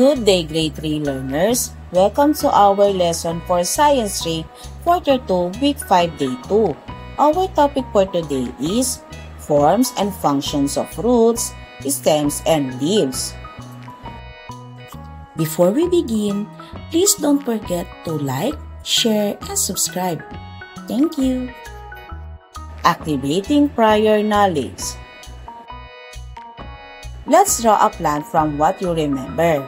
Good day, Grade 3 learners! Welcome to our lesson for Science 3, Quarter 2, Week 5, Day 2. Our topic for today is Forms and Functions of Roots, Stems, and Leaves. Before we begin, please don't forget to like, share, and subscribe. Thank you! Activating prior knowledge. Let's draw a plant from what you remember.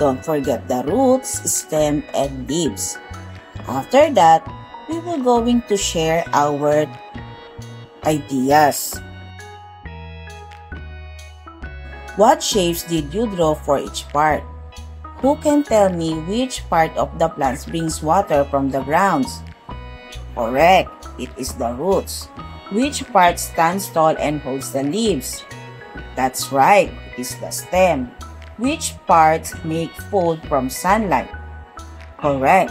Don't forget the roots, stem, and leaves. After that, we will going to share our ideas. What shapes did you draw for each part? Who can tell me which part of the plants brings water from the ground? Correct, it is the roots. Which part stands tall and holds the leaves? That's right, it is the stem. Which parts make food from sunlight? Correct,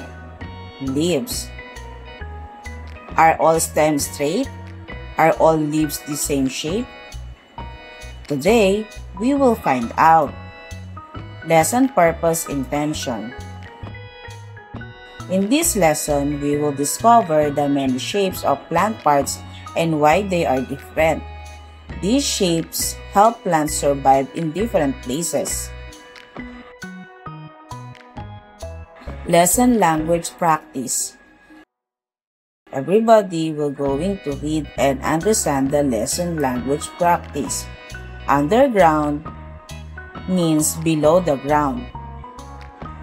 leaves. Are all stems straight? Are all leaves the same shape? Today, we will find out. Lesson Purpose Intention. In this lesson, we will discover the many shapes of plant parts and why they are different. These shapes help plants survive in different places. Lesson Language Practice. Everybody will going to read and understand the lesson language practice. Underground means below the ground.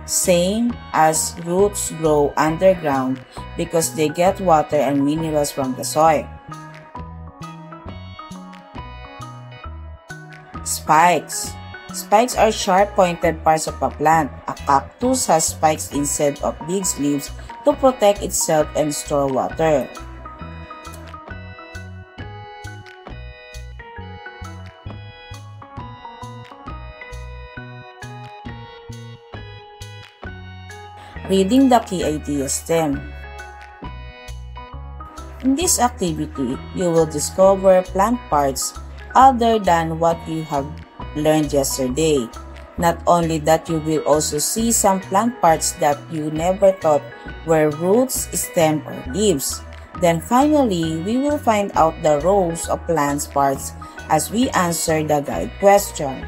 Same as roots grow underground because they get water and minerals from the soil. Spikes. Spikes are sharp pointed parts of a plant. A cactus has spikes instead of big leaves to protect itself and store water. Reading the key ideas stem. In this activity, you will discover plant parts other than what you have learned yesterday. Not only that, you will also see some plant parts that you never thought were roots, stem, or leaves. Then finally, we will find out the roles of plant parts as we answer the guide question.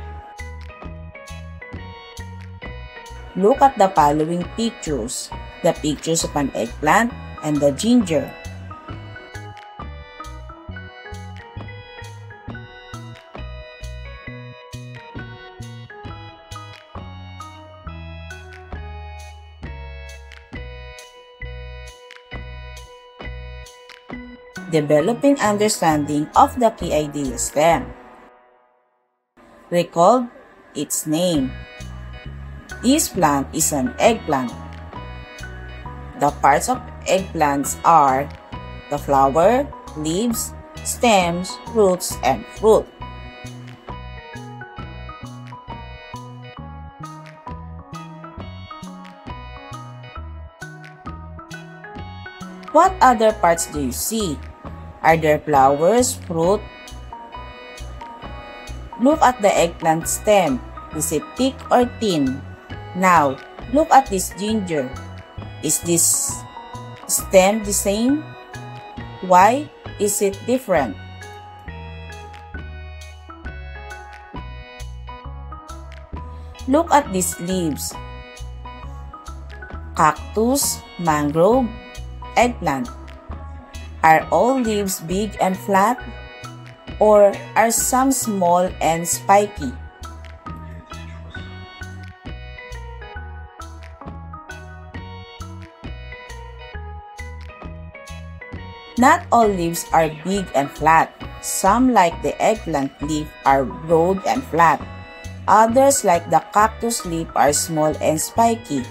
Look at the following pictures, the pictures of an eggplant and the ginger. Developing understanding of the key idea stem. Recall its name. This plant is an eggplant. The parts of eggplants are the flower, leaves, stems, roots, and fruit. What other parts do you see? Are there flowers, fruit? Look at the eggplant stem. Is it thick or thin? Now, look at this ginger. Is this stem the same? Why is it different? Look at these leaves. Cactus, mangrove, eggplant. Are all leaves big and flat? Or are some small and spiky? Not all leaves are big and flat. Some, like the eggplant leaf, are broad and flat. Others, like the cactus leaf, are small and spiky.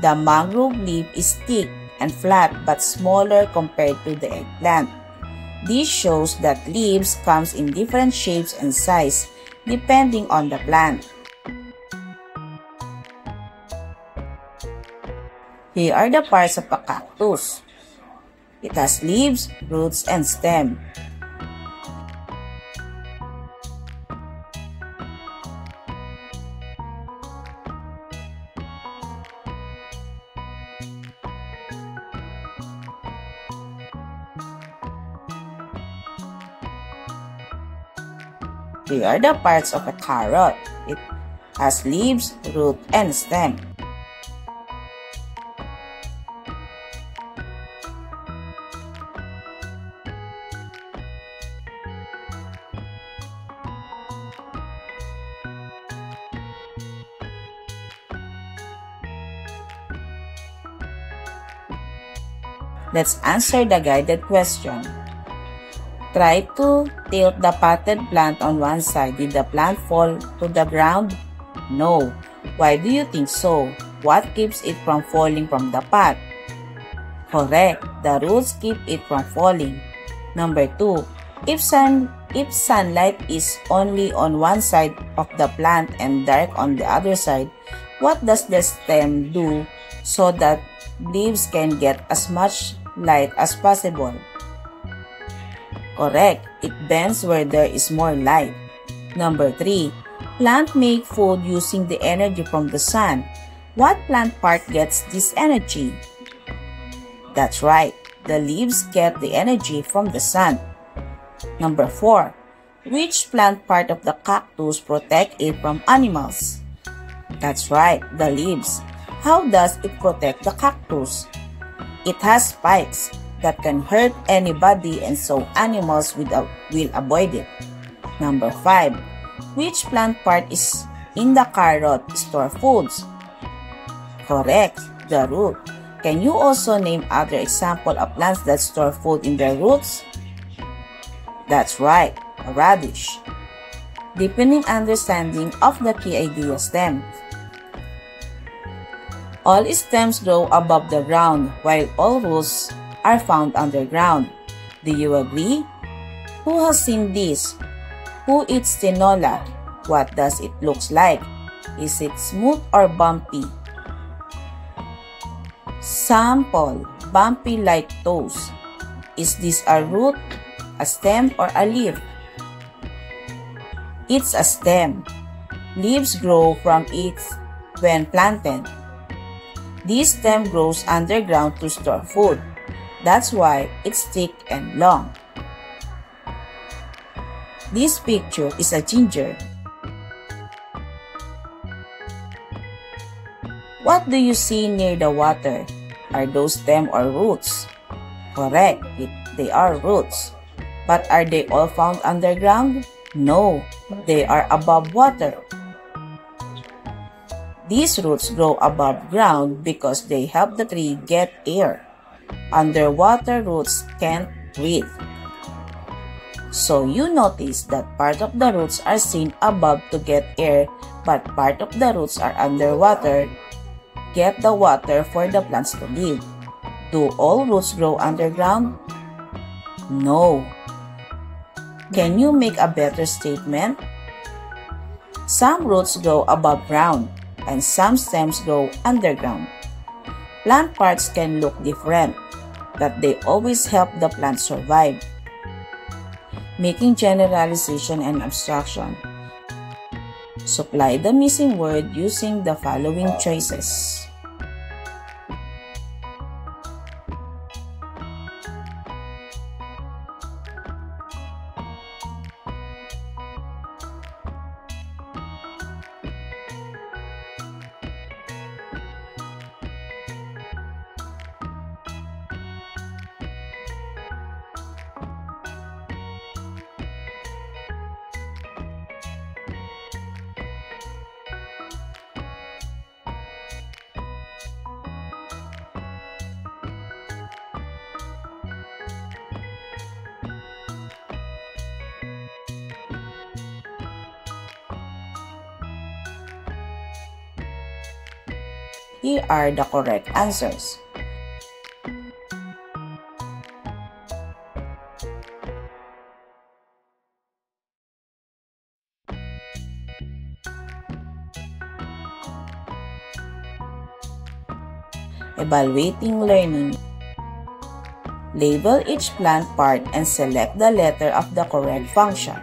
The mangrove leaf is thick and flat but smaller compared to the eggplant. This shows that leaves come in different shapes and size depending on the plant. Here are the parts of a cactus. It has leaves, roots, and stem. They are the parts of a carrot. It has leaves, root, and stem. Let's answer the guided question. Try to tilt the potted plant on one side. Did the plant fall to the ground? No. Why do you think so? What keeps it from falling from the pot? Correct. The roots keep it from falling. Number 2. If sunlight is only on one side of the plant and dark on the other side, what does the stem do so that leaves can get as much light as possible? Correct. It bends where there is more light. Number 3. Plants make food using the energy from the sun. What plant part gets this energy? That's right. The leaves get the energy from the sun. Number 4. Which plant part of the cactus protects it from animals? That's right. The leaves. How does it protect the cactus? It has spikes that can hurt anybody, and so animals will avoid it. Number 5. Which plant part is in the carrot store foods? Correct, the root. Can you also name other examples of plants that store food in their roots? That's right, radish. Deepening understanding of the key ideas then. All stems grow above the ground, while all roots are found underground. Do you agree? Who has seen this? Who eats tenola? What does it look like? Is it smooth or bumpy? Sample, bumpy like toes. Is this a root, a stem, or a leaf? It's a stem. Leaves grow from it when planted. This stem grows underground to store food. That's why it's thick and long. This picture is a ginger. What do you see near the water? Are those stem or roots? Correct, they are roots. But are they all found underground? No, they are above water. These roots grow above ground because they help the tree get air. Underwater roots can't breathe. So you notice that part of the roots are seen above to get air, but part of the roots are underwater. Get the water for the plants to live. Do all roots grow underground? No. Can you make a better statement? Some roots grow above ground, and some stems grow underground. Plant parts can look different, but they always help the plant survive. Making generalization and abstraction. Supply the missing word using the following choices. Here are the correct answers. Evaluating learning. Label each plant part and select the letter of the correct function.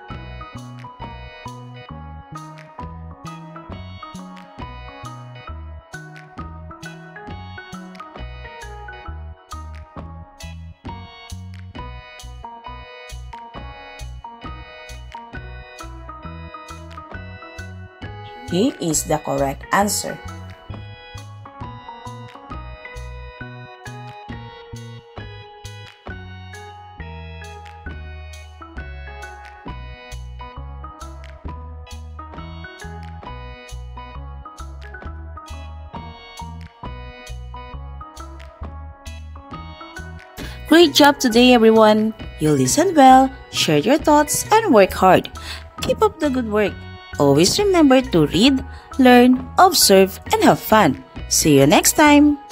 Turkey is the correct answer. Great job today, everyone! You listen well, share your thoughts, and work hard. Keep up the good work. Always remember to read, learn, observe, and have fun. See you next time!